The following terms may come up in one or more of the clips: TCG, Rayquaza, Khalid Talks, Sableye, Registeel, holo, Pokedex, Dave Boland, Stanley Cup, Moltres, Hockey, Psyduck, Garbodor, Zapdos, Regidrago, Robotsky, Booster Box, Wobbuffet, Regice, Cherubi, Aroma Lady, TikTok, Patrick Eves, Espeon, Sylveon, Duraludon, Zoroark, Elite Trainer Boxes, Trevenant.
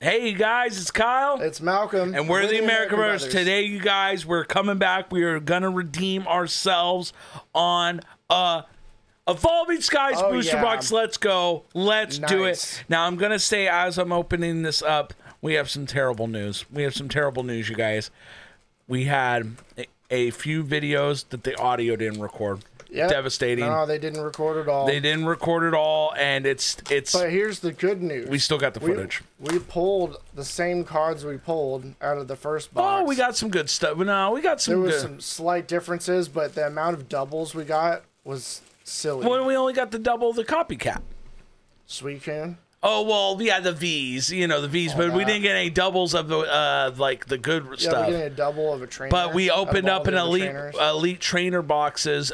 Hey, you guys, it's Kyle. It's Malcolm. And we're the American Brothers. Today, you guys, we're coming back. We are going to redeem ourselves on Evolving Skies Booster Box. Let's go. Let's do it. Now, I'm going to say, as I'm opening this up, we have some terrible news. We have some terrible news, you guys. We had a few videos that the audio didn't record. Yep. Devastating. No, they didn't record at all. They didn't record at all, and it's. But here's the good news. We still got the footage. We pulled the same cards we pulled out of the first box. Oh, we got some good stuff. No, we got some. There was some slight differences, but the amount of doubles we got was silly. Well, we only got the double the copycat. Sweet Can. Oh well, yeah, the V's, you know, the V's, but we didn't get any doubles of the like the good stuff. We didn't get a double of a trainer. But we opened up an elite trainer boxes.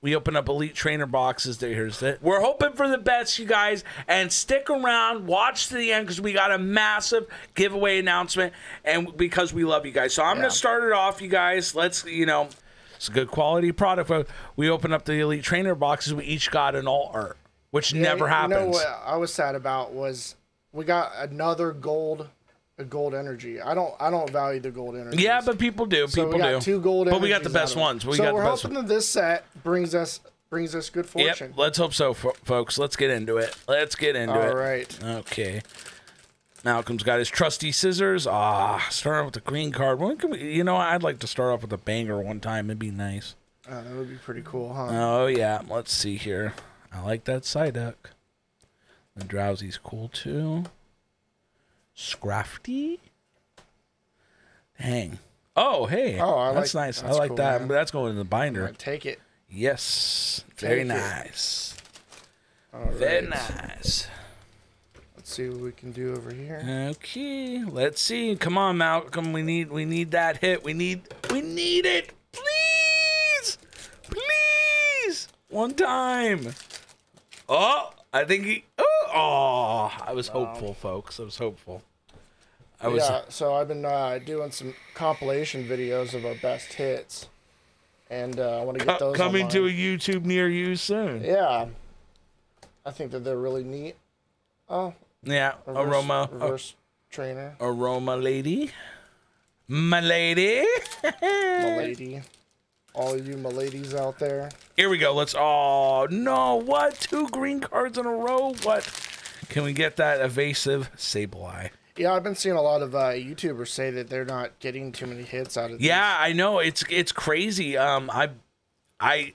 We opened up elite trainer boxes. Here's it. We're hoping for the best, you guys, and stick around, watch to the end because we got a massive giveaway announcement, and because we love you guys, so I'm gonna start it off, you guys. Let's, you know, it's a good quality product. We opened up the elite trainer boxes. We each got an all art. Which never happens. You know what I was sad about was we got another gold energy. I don't value the gold energy. Yeah, but people do. So people do. Two gold, but we got the best ones. We got the best. So we're hoping that this set brings us good fortune. Yep, let's hope so, folks. Let's get into it. Let's get into it. All right. Okay. Malcolm's got his trusty scissors. Ah, starting with the green card. When can we? You know, I'd like to start off with a banger one time. It'd be nice. That would be pretty cool, huh? Oh yeah. Let's see here. I like that Psyduck. The Drowsy's cool too. Scrafty. Dang. Oh, hey. Oh, that's nice. I like that. That's going in the binder. Take it. Yes. Very nice. Very nice. Let's see what we can do over here. Okay. Let's see. Come on, Malcolm. We need that hit. We need it. Please. Please. One time. Oh, I think he. Oh, I was hopeful, folks. I was hopeful. I was. Yeah, so I've been doing some compilation videos of our best hits, and I want to get those coming to a YouTube near you soon. Yeah, I think that they're really neat. Oh, yeah, reverse trainer, Aroma Lady, my lady, my lady. All you m'ladies out there. Here we go. Let's. Oh no! What? Two green cards in a row? What? Can we get that evasive Sableye? Yeah, I've been seeing a lot of YouTubers say that they're not getting too many hits out of. Yeah, these. I know. It's crazy. I do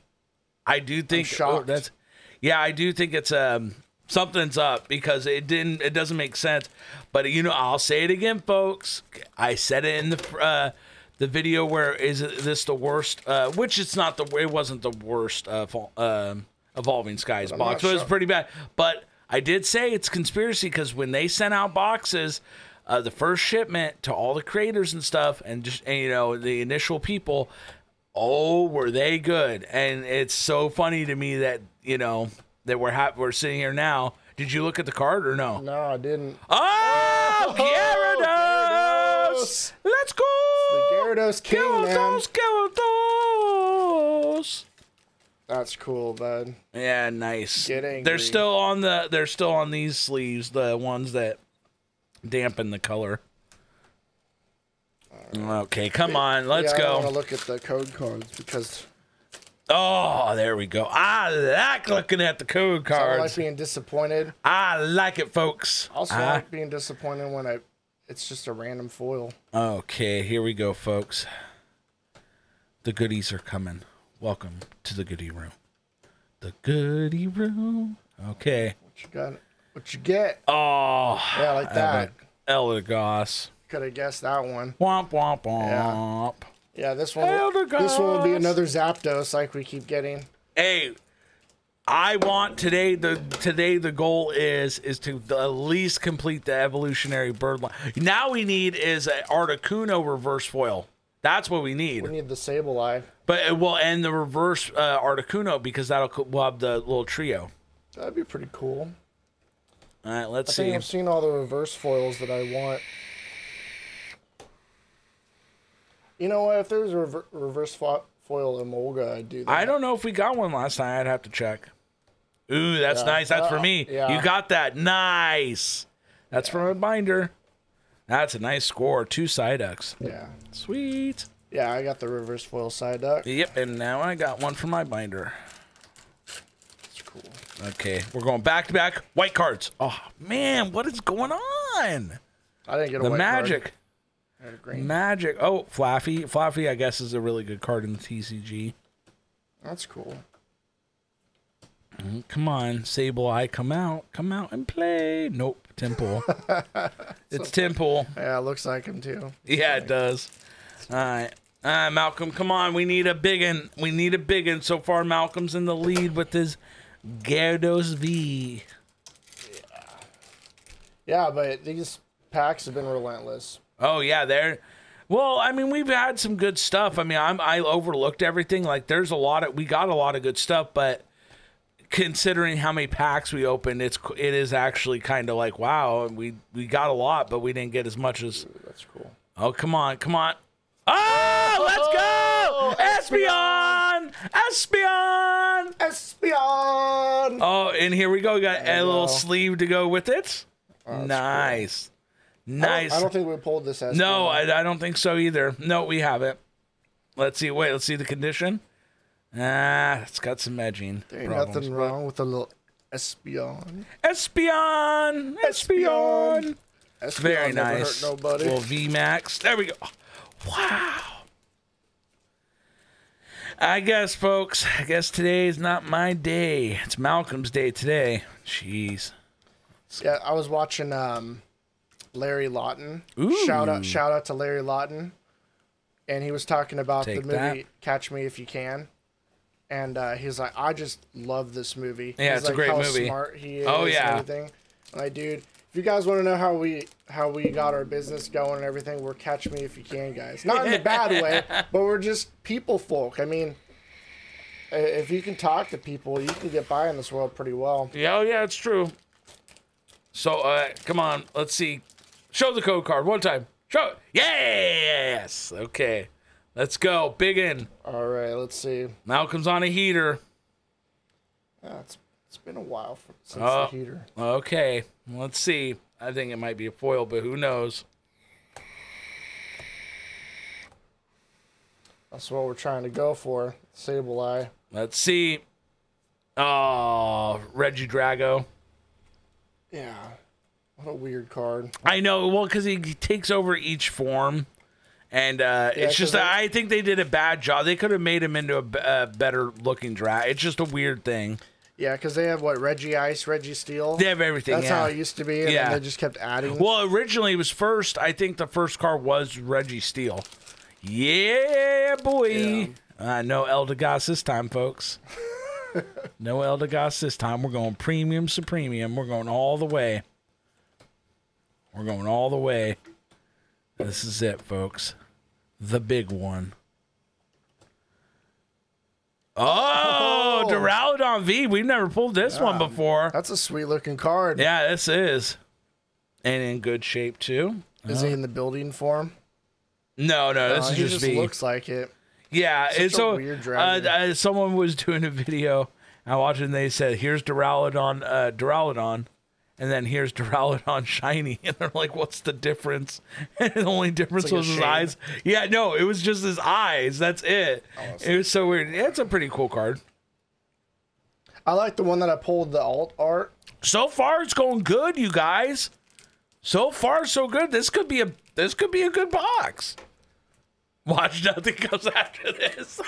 think. I'm shocked. Oh, that's. Yeah, I do think it's something's up because it doesn't make sense. But you know, I'll say it again, folks. I said it in the video where is this the worst? Which it's not it wasn't the worst Evolving Skies box. So it was pretty bad. But I did say it's conspiracy because when they sent out boxes, the first shipment to all the creators and stuff, and you know the initial people, oh, were they good? And it's so funny to me that you know that we're sitting here now. Did you look at the card or no? No, I didn't. Oh, Gyarados! Let's go. The Gyarados King, Gyarados. That's cool, bud. Yeah, nice. Get angry. They're still on these sleeves, the ones that dampen the color. Right. Okay, come on, let's go. I want to look at the code cards because. Oh, there we go. I like looking at the code cards. I like being disappointed. I like it, folks. Also, I like being disappointed when it's just a random foil. Okay, here we go, folks. The goodies are coming. Welcome to the goodie room. The goodie room. Okay. What you got? What you get? Oh. Yeah, like that. Eldegoss. Could have guessed that one. Womp, womp, womp. Yeah, this one. Eldegoss. This one will be another Zapdos like we keep getting. Hey. I want today the goal is to at least complete the evolutionary bird line. Now we need is an Articuno reverse foil. That's what we need. We need the Sableye. But well, and the reverse Articuno because we'll have the little trio. That'd be pretty cool. All right, let's see. I think I've seen all the reverse foils that I want. You know what? If there's a reverse foil Emolga, I'd do that. I don't know if we got one last time. I'd have to check. Ooh, that's nice. That's for me. Yeah. You got that. Nice. That's from a binder. That's a nice score. 2 Psyducks. Yeah. Sweet. Yeah, I got the reverse foil Psyduck. Yep, and now I got one for my binder. That's cool. Okay, we're going back-to-back white cards. Oh, man, what is going on? I didn't get a white card. I had a green. Magic. Oh, Flaffy. Flaffy, I guess, is a really good card in the TCG. That's cool. Come on, Sableye, come out. Come out and play. Nope, Temple. It's Temple. Yeah, it looks like him, too. Yeah, it does. All right. Malcolm, come on. We need a big one. We need a big one. So far, Malcolm's in the lead with his Gyarados V. Yeah, but these packs have been relentless. Oh, yeah, they're... Well, I mean, we've had some good stuff. I mean, I overlooked everything. Like, there's a lot of... We got a lot of good stuff, but... Considering how many packs we opened, it is actually kind of like, wow, we got a lot, but we didn't get as much as... Ooh, that's cool. Oh, come on, come on. Oh, let's go! Espeon! Espeon! Espeon! Oh, and here we go. We got a little sleeve to go with it. Oh, nice. Cool. Nice. I don't think we pulled this Espeon. No, I don't think so either. No, we haven't. Let's see. Wait, let's see the condition. Ah, it's got some edging. There ain't nothing wrong with a little Espeon. Espeon! Espeon! Espeon very nice. Hurt nobody. Well, V-Max. There we go. Wow. I guess, folks, I guess today's not my day. It's Malcolm's day today. Jeez. Yeah, I was watching Larry Lawton. Ooh. Shout out to Larry Lawton. And he was talking about the movie Catch Me If You Can. And he's like, I just love this movie. Yeah, it's like, a great movie. How smart he is. Oh, yeah. And everything. I'm like, dude, if you guys want to know how we got our business going and everything, we're Catch Me If You Can guys. Not in a bad way, but we're just people folk. I mean, if you can talk to people, you can get by in this world pretty well. Yeah, oh, yeah, it's true. So, come on. Let's see. Show the code card one time. Show it. Yes. Okay. Let's go. Big in. All right. Let's see. Malcolm's on a heater. It's been a while since the heater. Okay. Let's see. I think it might be a foil, but who knows? That's what we're trying to go for. Sableye. Let's see. Oh, Regidrago. Yeah. What a weird card. I know. Well, because he takes over each form. And yeah, it's just, I think they did a bad job. They could have made him into a better looking draft. It's just a weird thing. Yeah, because they have, what, Regice, Registeel? They have everything, That's how it used to be, and then they just kept adding. Well, originally it was first. I think the first card was Registeel. Yeah, boy. Yeah. No Eldegoss this time, folks. No Eldegoss this time. We're going premium to premium. We're going all the way. We're going all the way. This is it, folks. The big one. Oh, Duraludon V. We've never pulled this one before. That's a sweet-looking card. Yeah, this is. And in good shape, too. Is he in the building form? No, this is just V. He looks like it. Yeah. It's a weird dragon. Someone was doing a video. I watched it, and they said, here's Duraludon. And then here's Duraludon shiny, and they're like, "What's the difference?" And the only difference was his eyes. Yeah, no, it was just his eyes. That's it. It was so weird. Yeah, it's a pretty cool card. I like the one that I pulled, the alt art. So far, it's going good, you guys. So far, so good. This could be a good box. Watch, nothing comes after this.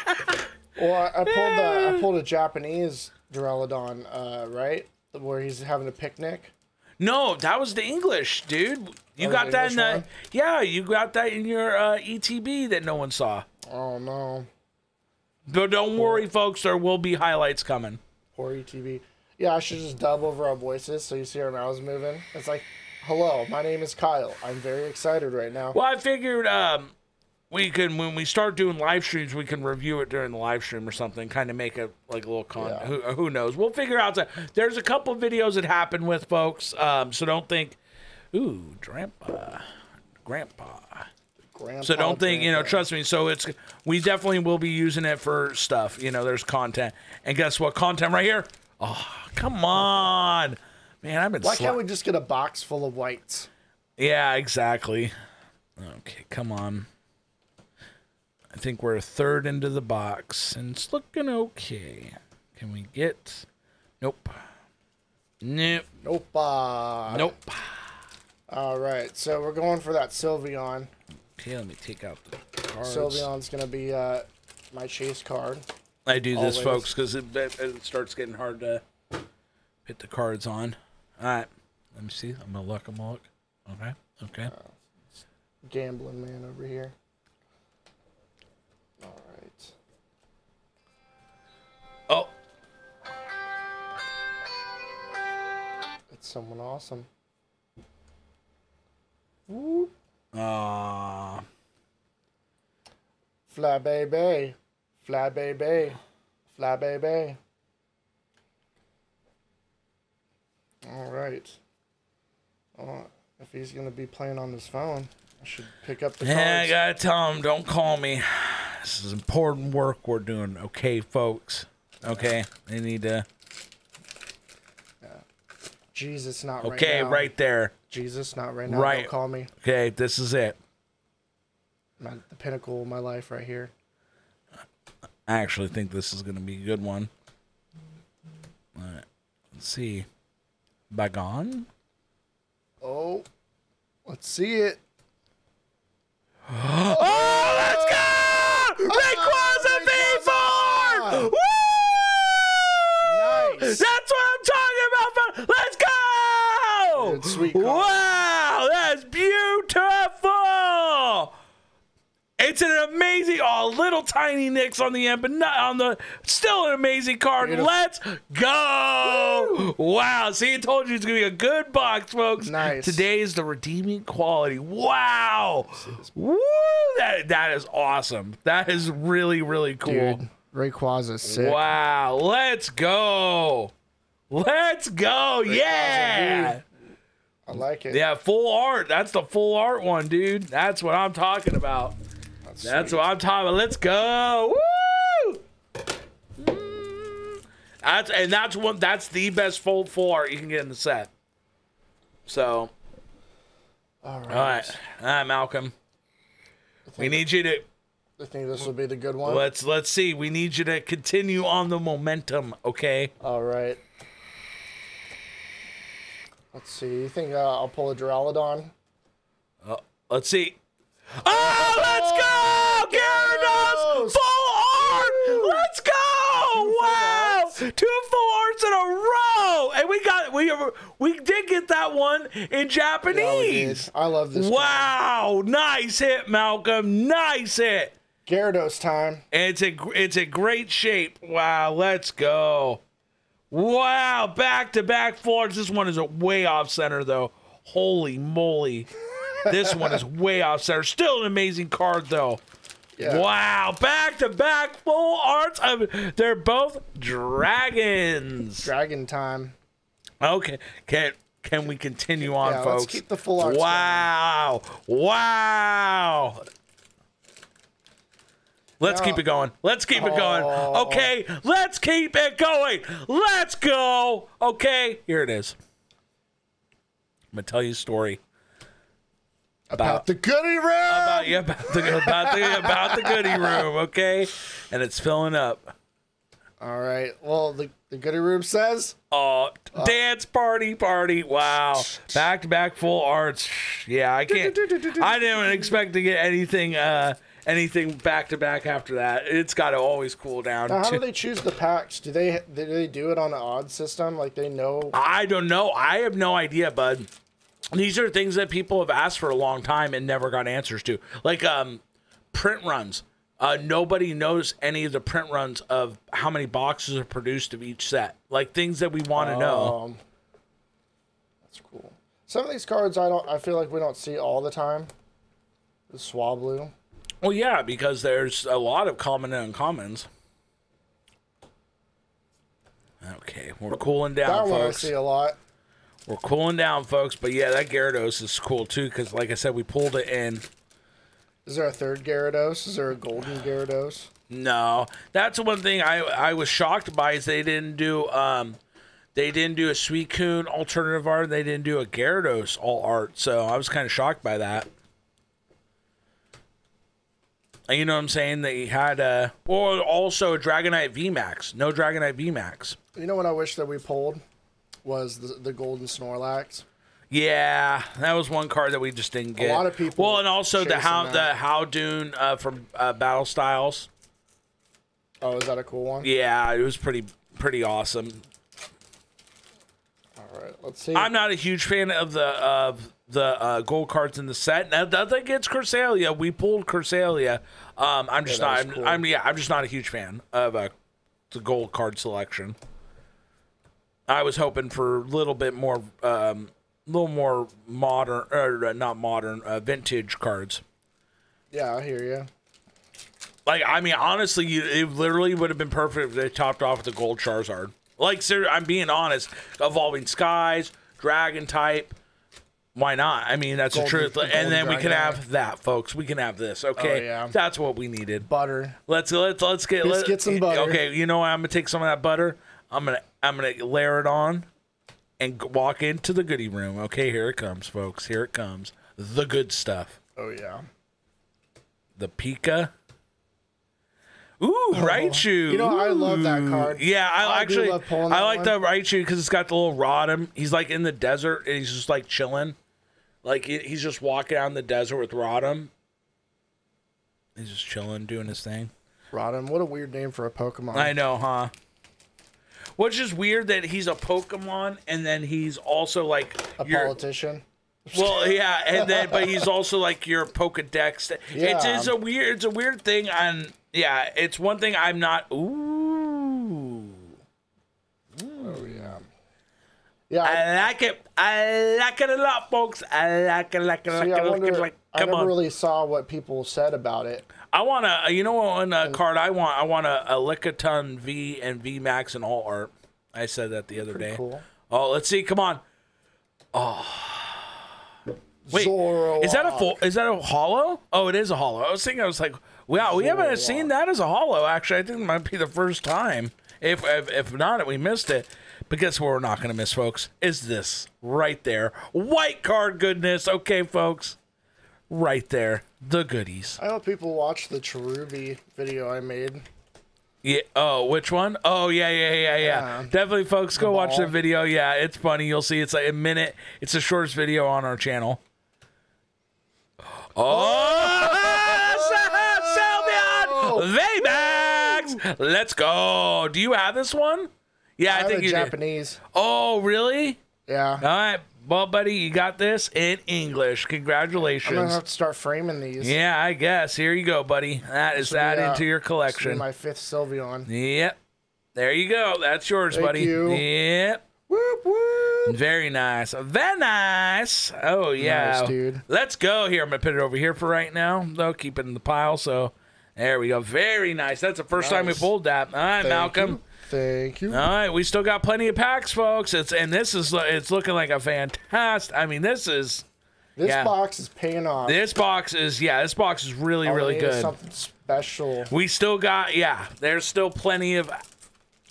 Well, I pulled a Japanese Duraludon, right? Where he's having a picnic. No, that was the English, dude. You got that in your ETB that no one saw. Oh, no. But don't worry, folks. There will be highlights coming. Poor ETB. Yeah, I should just dub over our voices so you see our mouths moving. It's like, hello, my name is Kyle. I'm very excited right now. Well, I figured we can, when we start doing live streams, we can review it during the live stream or something. Kind of make a little con. Yeah. Who knows? We'll figure out. There's a couple of videos that happened with folks, so don't think, ooh, grandpa. So don't think, you know. Trust me. So we definitely will be using it for stuff. You know, there's content, and guess what? Content right here. Oh, come on, man! Why can't we just get a box full of whites? Yeah, exactly. Okay, come on. I think we're a third into the box, and it's looking okay. Can we get... Nope. Nope. Nope. Nope. All right, so we're going for that Sylveon. Okay, let me take out the cards. Sylveon's going to be my chase card. I do this, folks, because it starts getting hard to hit the cards on. All right. Let me see. I'm going to look. Okay. Okay. Gambling man over here. All right. Oh. It's someone awesome. Woo. Fly baby. Fly baby. Fly baby. All right. If he's going to be playing on his phone, I should pick up the cards. Yeah, I got to tell him, don't call me. This is important work we're doing. Okay, folks. Okay, they need to... Yeah. Jesus, not right now. Okay, right there. Jesus, not right now. Right. Don't call me. Okay, this is it. I'm at the pinnacle of my life right here. I actually think this is going to be a good one. All right, let's see. Baggon? Oh, let's see it. Oh, let's go! Rayquaza V4! Woo! Nice. That's what I'm talking about. Let's go! Good, sweet call. Wow, that's beautiful. It's an amazing, oh, little tiny nicks on the end, but not on the, still an amazing card. Beautiful. Let's go. Woo. Wow. See, I told you it's going to be a good box, folks. Nice. Today is the redeeming quality. Wow. Woo. That is awesome. That is really, really cool. Dude, Rayquaza is sick. Wow. Let's go. Let's go. Rayquaza, yeah. Dude. I like it. Yeah, full art. That's the full art one, dude. That's what I'm talking about. That's what I'm talking about. Let's go. Woo! That's the best full art you can get in the set. So All right, Malcolm. We need you to this will be the good one. Let's see. We need you to continue on the momentum, okay? All right. Let's see. You think I'll pull a Duraludon? Let's see. Oh, let's go! Gyarados! Full art! Let's go! Wow! 2 full arts in a row! And we got we did get that one in Japanese. Yeah, I love this. Wow! Game. Nice hit, Malcolm. Nice hit. Gyarados time. And it's a great shape. Wow, let's go. Wow, back-to-back floors. This one is way off-center, though. Holy moly. This one is way off-center. Still an amazing card, though. Yeah. Wow, back-to-back full arts. They're both dragons. Dragon time. Okay. Can we continue on, folks? Let's keep the full arts. Wow. Going. Wow. Let's keep it going. Let's keep it going. Okay, let's keep it going. Let's go. Okay, here it is. I'm going to tell you a story. About the goodie room. About the goodie room, okay? And it's filling up. All right. Well, the goodie room says? Oh, dance party. Wow. Back-to-back full arts. Yeah, I can't. I didn't expect to get anything... anything back to back after that, it's got to always cool down. Now, how do they choose the packs? Do they do it on an odd system? Like they know? I don't know. I have no idea, bud. These are things that people have asked for a long time and never got answers to. Like print runs. Nobody knows any of the print runs of how many boxes are produced of each set. Like things that we want to know. That's cool. Some of these cards I feel like we don't see all the time. The Swablu. Well, yeah, because there's a lot of common and uncommons. Okay, we're cooling down, folks. That one I see a lot. We're cooling down, folks. But, yeah, that Gyarados is cool, too, because, like I said, we pulled it in. Is there a third Gyarados? Is there a golden Gyarados? No. That's one thing I was shocked by is they didn't do They didn't do a Suicune alternative art. They didn't do a Gyarados all art. So I was kind of shocked by that. And you know what I'm saying? They had a... Well, also a Dragonite VMAX. No Dragonite VMAX. You know what I wish that we pulled? Was the Golden Snorlax. Yeah, that was one card that we just didn't get. A lot of people... Well, and also the Howdoon from Battle Styles. Oh, is that a cool one? Yeah, it was pretty awesome. All right, let's see. I'm not a huge fan of the gold cards in the set. Now, nothing against Cresselia. We pulled Cresselia. I'm just not. Cool. I'm just not a huge fan of the gold card selection. I was hoping for a little bit more, little more modern, or not modern, vintage cards. Yeah, I hear you. Like, I mean, honestly, it literally would have been perfect if they topped off with the gold Charizard. Like, sir, I'm being honest. Evolving Skies, Dragon type. Why not? I mean, that's the truth. And then we can have that, folks. We can have this. Okay, oh, yeah. That's what we needed. Butter. Let's get some butter. Okay, you know what? I'm gonna take some of that butter. I'm gonna layer it on, and walk into the goodie room. Okay, here it comes, folks. Here it comes. The good stuff. Oh yeah. The Pika. Ooh, Raichu. You know, I love that card. Yeah, I like the Raichu because it's got the little Rotom. He's like in the desert and he's just like chilling. Like he's just walking out in the desert with Rotom. He's just chilling, doing his thing. Rotom, what a weird name for a Pokemon. I know, huh? Which is weird that he's a Pokemon and then he's also like a politician. Well, yeah, and then but he's also like your Pokedex. Yeah. It's a weird thing. And yeah, it's one thing I'm not. Ooh. Oh yeah. Yeah. I like it a lot, folks. I like it. I never really saw what people said about it. I want to. You know what card I want? I want a Lickitung V and V Max and all art. I said that the other day. Cool. Oh, let's see. Come on. Oh. Wait. Zoroark. Is that a full? Is that a hollow? Oh, it is a hollow. I was thinking. I was like. Wow, we haven't seen that as a holo. Actually, I think it might be the first time. If not, we missed it. But guess what we're not going to miss, folks? Is this right there. White card goodness. Okay, folks. Right there. The goodies. I hope people watch the Cherubi video I made. Yeah. Oh, which one? Oh, yeah. Definitely, folks, go watch the video. Yeah, it's funny. You'll see. It's like a minute. It's the shortest video on our channel. Vmax, let's go. Do you have this one? Yeah, I think you Japanese. Do. Oh, really? Yeah. All right, well, buddy, you got this in English. Congratulations. I'm gonna have to start framing these. Yeah, I guess. Here you go, buddy. That is that into your collection. My 5th Sylveon. Yep. There you go. That's yours, buddy. Thank you. Yep. Whoop whoop. Very nice. Very nice. Oh yeah, nice, dude. Let's go here. I'm gonna put it over here for right now. Though, keep it in the pile. So. There we go. Very nice. That's the first time we pulled that. All right, Malcolm. Thank you. All right, we still got plenty of packs, folks. It's looking like a fantastic. I mean, this box is paying off. This box is really good. Something special. We still got there's still plenty of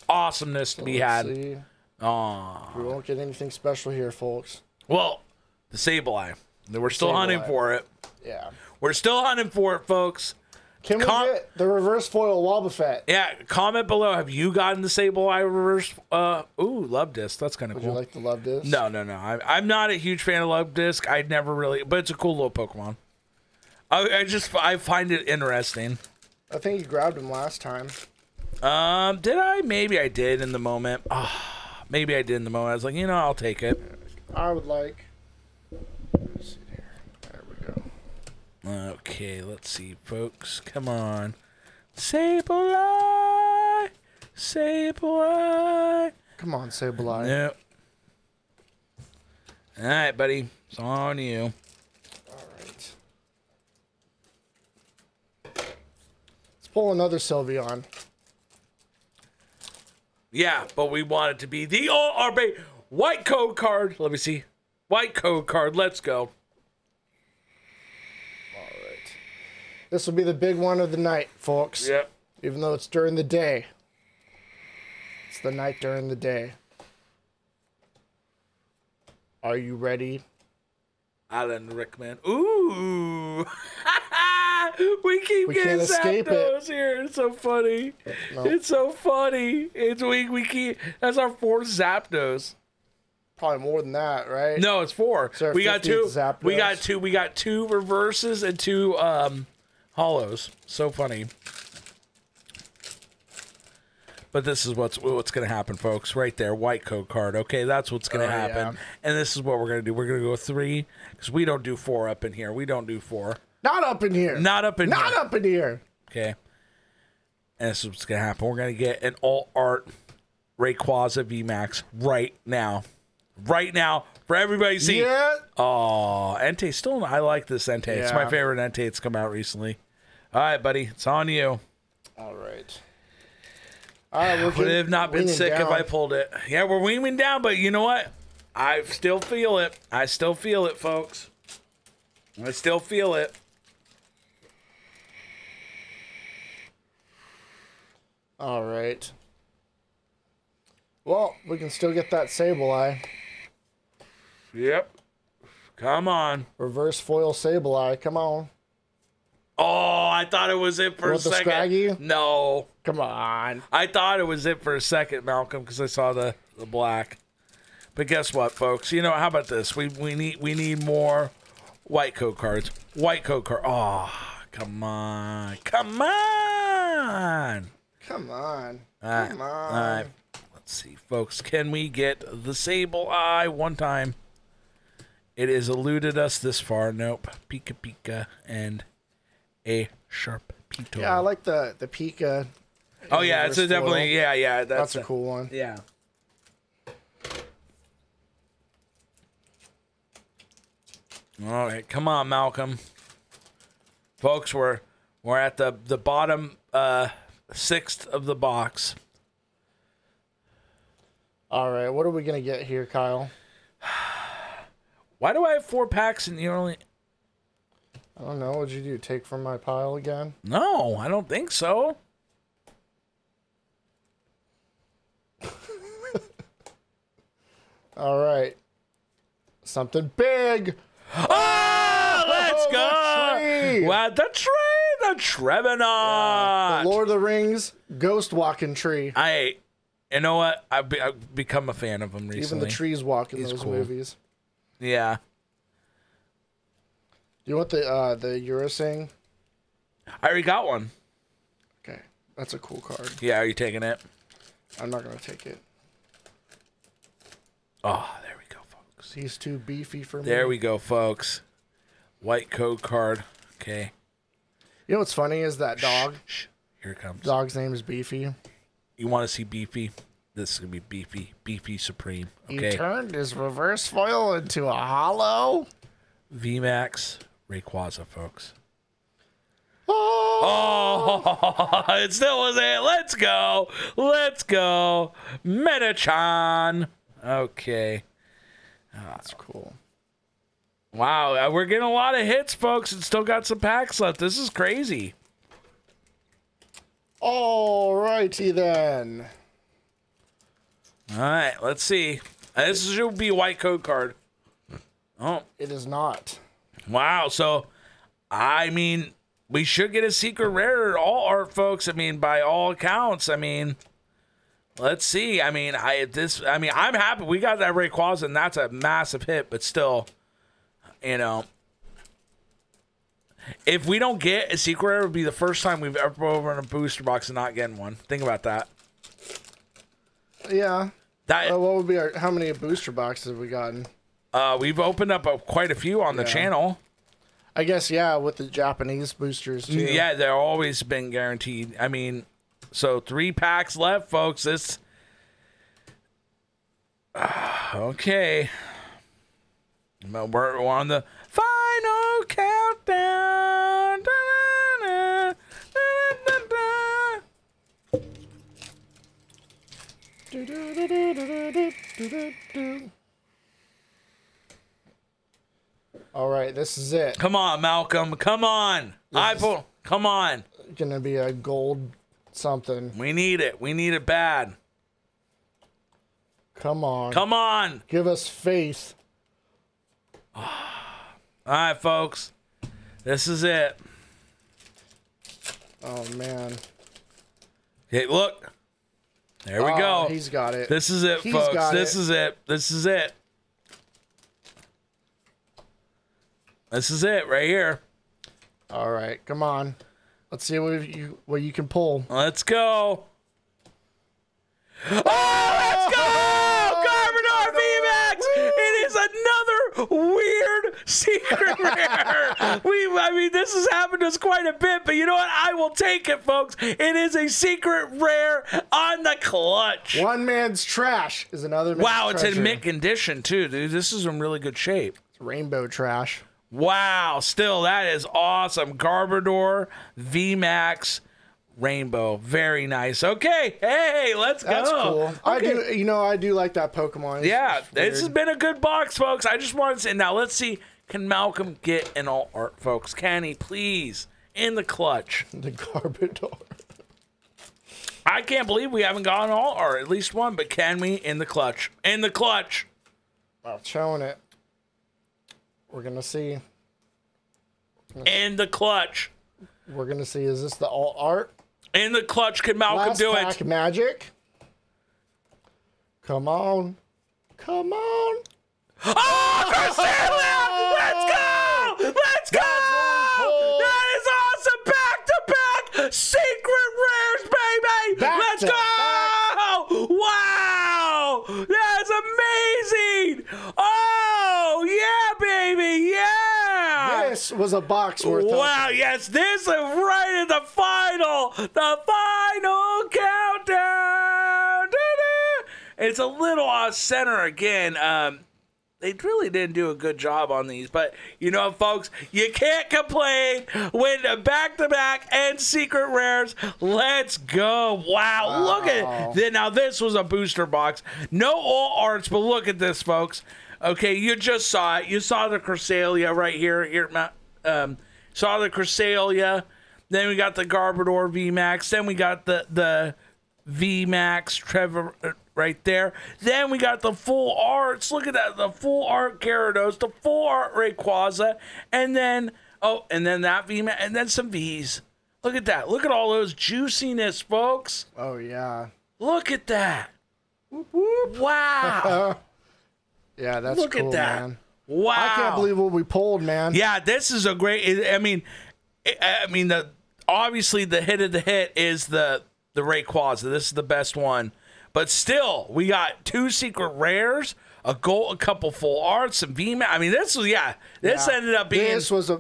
awesomeness to be had. Aww. We won't get anything special here, folks. Well, the Sableye. We're still hunting for it. Yeah. We're still hunting for it, folks. Can we get the reverse foil Wobbuffet? Yeah, comment below. Have you gotten the Sableye reverse? Ooh, Love Disc. That's kind of cool. Would you like the Love Disc? No. I'm not a huge fan of Love Disc. I'd never really, but it's a cool little Pokemon. I find it interesting. I think you grabbed him last time. Did I? Maybe I did in the moment. Maybe I did in the moment. I was like, you know, I'll take it. I would like. Okay, let's see, folks. Come on. Sableye! Sableye! Come on, Sableye. Nope. All right, buddy. It's on you. All right. Let's pull another Sylveon. Yeah, but we want it to be the ORB white code card. Let me see. White code card. Let's go. This will be the big one of the night, folks. Yep. Even though it's during the day. It's the night during the day. Are you ready? Alan Rickman. Ooh! we keep getting Zapdos here. It's so funny. No. It's so funny. It's we keep. That's our 4th Zapdos. Probably more than that, right? No, it's 4. So we got 2. Zapdos. We got 2. We got 2 reverses and 2 hollows. So funny. But this is what's going to happen, folks. Right there, white code card. Okay, that's what's going to happen. Yeah. And this is what we're going to do. We're going to go 3, because we don't do 4 up in here. We don't do 4. Not up in here. Not up in here. Not up in here. Okay. And this is what's going to happen. We're going to get an all-art Rayquaza VMAX right now. Right now, for everybody to see. Yeah. Oh, Entei. Still, I like this Entei. Yeah. It's my favorite Entei. It's come out recently. All right, buddy. It's on you. All right. Would have not been sick down. If I pulled it. Yeah, we're weaning down, but you know what? I still feel it. I still feel it, folks. I still feel it. All right. Well, we can still get that Sableye. Yep. Come on. Reverse foil Sableye. Come on. Oh, I thought it was it for a second. The Scraggy? No. Come on. I thought it was it for a second, Malcolm, because I saw the black. But guess what, folks? You know, how about this? We need more white coat cards. White coat card. Oh, come on. Come on. Come on. All right. Come on. All right. Let's see, folks. Can we get the Sableye one time? It has eluded us this far. Nope. Pika Pika and a sharp Pito. Yeah, I like the Pika. Oh yeah, it's a definitely yeah. That's a cool one. Yeah. All right, come on, Malcolm. Folks, we're at the bottom 6th of the box. All right, what are we gonna get here, Kyle? Why do I have 4 packs and you only? I don't know. What'd you do? Take from my pile again? No, I don't think so. All right. Something big. Oh, let's go. The Trevenant. Yeah, the Lord of the Rings ghost walking tree. You know what? I've become a fan of him recently. Even the trees walk in those movies. Yeah. You want the Eurosing? I already got one. Okay, that's a cool card. Yeah, are you taking it? I'm not gonna take it. Oh, there we go, folks. He's too beefy for me. There we go, folks. White code card. Okay. You know what's funny is that dog. Shh, shh. Here it comes. Dog's name is Beefy. You want to see Beefy? This is gonna be Beefy. Beefy Supreme. Okay. He turned his reverse foil into a hollow VMAX. Rayquaza, folks. Oh! Oh, it still was it. Let's go. Let's go. Metachon. Okay. That's cool. Wow. We're getting a lot of hits, folks. It's still got some packs left. This is crazy. All righty, then. All right. Let's see. This should be a white code card. Oh. It is not. Wow, so, I mean, we should get a secret rare, all art, folks. I mean, by all accounts, I mean, let's see. I mean, I'm happy we got that Rayquaza, and that's a massive hit, but still, you know, if we don't get a secret rare, it would be the first time we've ever over in a booster box and not getting one. Think about that. Yeah. What would be how many booster boxes have we gotten? We've opened up quite a few on the channel. I guess, yeah, with the Japanese boosters, too. Yeah, they're always been guaranteed. I mean, so 3 packs left, folks. It's... okay. We're on the final countdown. Da, da, da, da, da. All right, this is it. Come on, Malcolm. Come on. iPhone. Come on. Going to be a gold something. We need it. We need it bad. Come on. Come on. Give us faith. All right, folks. This is it. Oh, man. Hey, look. There we go. He's got it. This is it, folks. This is it. This is it. This is it right here. All right, come on. Let's see what you can pull. Let's go. Oh, let's go! Garbodor VMAX! It is another weird secret rare. I mean, this has happened to us quite a bit, but you know what? I will take it, folks. It is a secret rare on the clutch. One man's trash is another man's treasure. Wow, it's in mint condition, too, dude. This is in really good shape. It's rainbow trash. Wow, still, that is awesome. Garbodor VMAX Rainbow, very nice. Okay, hey, let's go. That's cool. Okay. I do like that Pokemon. Yeah, this has been a good box, folks. I just wanted to say, now let's see, can Malcolm get an all art, folks? Can he please in the clutch? The Garbodor. I can't believe we haven't gotten all art, at least one, but can we in the clutch? In the clutch. I'm showing it. We're gonna see. In the clutch. We're gonna see. Is this the all art? In the clutch, can Malcolm do it? Last pack magic. Come on. Come on. Oh, Cresselia! Let's go! Let's go! That is awesome! Back-to-back secret rares, baby! Let's go! Wow! That's amazing! Oh, yeah, baby! Yeah! This was a box worth of. Wow, yes, this is right in the final countdown. It's a little off center again. They really didn't do a good job on these, but you know, folks, you can't complain with back-to-back and secret rares. Let's go. Wow, look at it. Now, this was a booster box. No all arts, but look at this, folks. Okay, you just saw it. You saw the Cresselia right here. Saw the Cresselia. Then we got the Garbodor VMAX. Then we got the VMAX Trevor right there. Then we got the full arts. Look at that. The full art Gyarados. The full art Rayquaza. And then, oh, and then that VMAX. And then some Vs. Look at that. Look at all those juiciness, folks. Oh, yeah. Look at that. Whoop, whoop. Wow. Yeah, that's cool, man. Look at that. Wow. I can't believe what we pulled, man. Yeah, this is a great, I mean, obviously the hit of the hit is the Rayquaza. This is the best one. But still, we got two secret rares, a gold, a couple full arts, some VMAX. I mean, this was, yeah, this ended up being. This was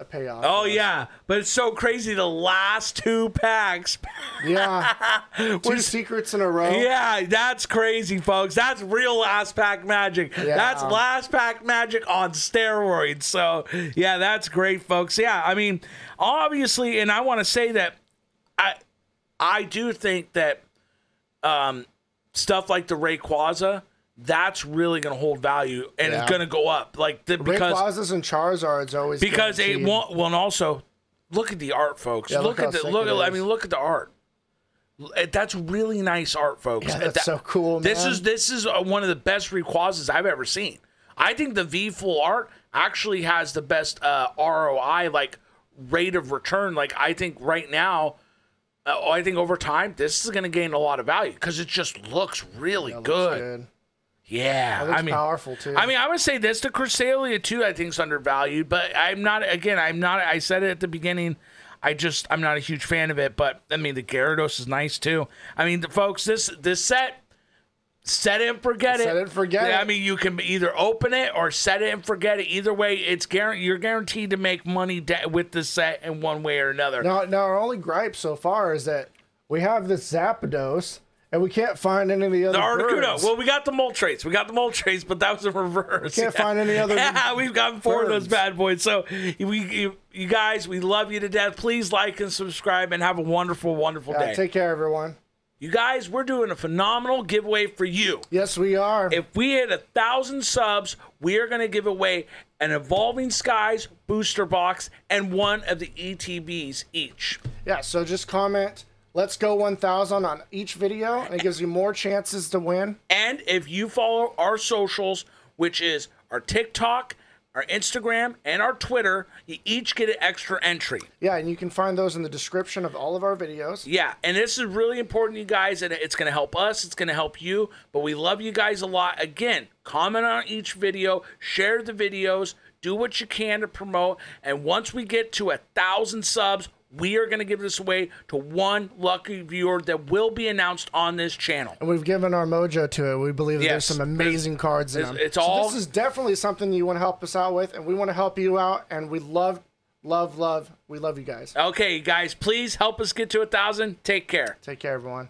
a payoff. Oh, yeah. But it's so crazy. The last two packs. Yeah. Two secrets in a row. Yeah, that's crazy, folks. That's real last pack magic. Yeah. That's last pack magic on steroids. So, yeah, that's great, folks. Yeah, I mean, obviously, and I want to say that I do think that stuff like the Rayquaza, that's really going to hold value, and it's going to go up. Like because Rayquazas and Charizards always guaranteed. It won't. Well, and also look at the art, folks. Yeah, look at I mean, look at the art. That's really nice art, folks. Yeah, that's so cool, man. This is one of the best Rayquazas I've ever seen. I think the V full art actually has the best ROI, like rate of return. Like I think right now. I think over time, this is going to gain a lot of value because it just looks really good. Yeah, I mean, powerful too. I mean, I would say this to Cresselia too. I think is undervalued, but I'm not. Again, I'm not. I said it at the beginning. I'm not a huge fan of it. But I mean, the Gyarados is nice too. I mean, the folks, this set. Set it and forget it. Set it and forget it. I mean, you can either open it or set it and forget it. Either way, it's you're guaranteed to make money with the set in one way or another. Now, our only gripe so far is that we have this Zapdos, and we can't find any of the other Articuno. Birds. Well, we got the Moltres. We got the Moltres, but that was a reverse. We can't find any other. Yeah, we've gotten four of those bad boys. So, you guys, we love you to death. Please like and subscribe, and have a wonderful, wonderful day. Take care, everyone. You guys, we're doing a phenomenal giveaway for you. Yes, we are. If we hit 1,000 subs, we are going to give away an Evolving Skies booster box and one of the ETBs each. Yeah, so just comment, let's go 1,000 on each video, and it gives you more chances to win. And if you follow our socials, which is our TikTok, our Instagram, and our Twitter. You each get an extra entry. Yeah, and you can find those in the description of all of our videos. Yeah, and this is really important, you guys, and it's going to help us. It's going to help you, but we love you guys a lot. Again, comment on each video, share the videos, do what you can to promote, and once we get to 1,000 subs, we are going to give this away to one lucky viewer that will be announced on this channel. And we've given our mojo to it. We believe that there's some amazing cards in them. This is definitely something you want to help us out with, and we want to help you out, and we love you guys. Okay, guys, please help us get to 1,000. Take care. Take care, everyone.